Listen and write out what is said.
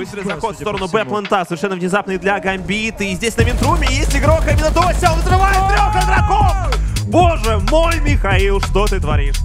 Быстрый заход в сторону Бэплэнта, совершенно внезапный для Гамбита. И здесь на винтруме есть игрок, именно Dosia, он взрывает 3 игроков! Боже мой, Михаил, что ты творишь?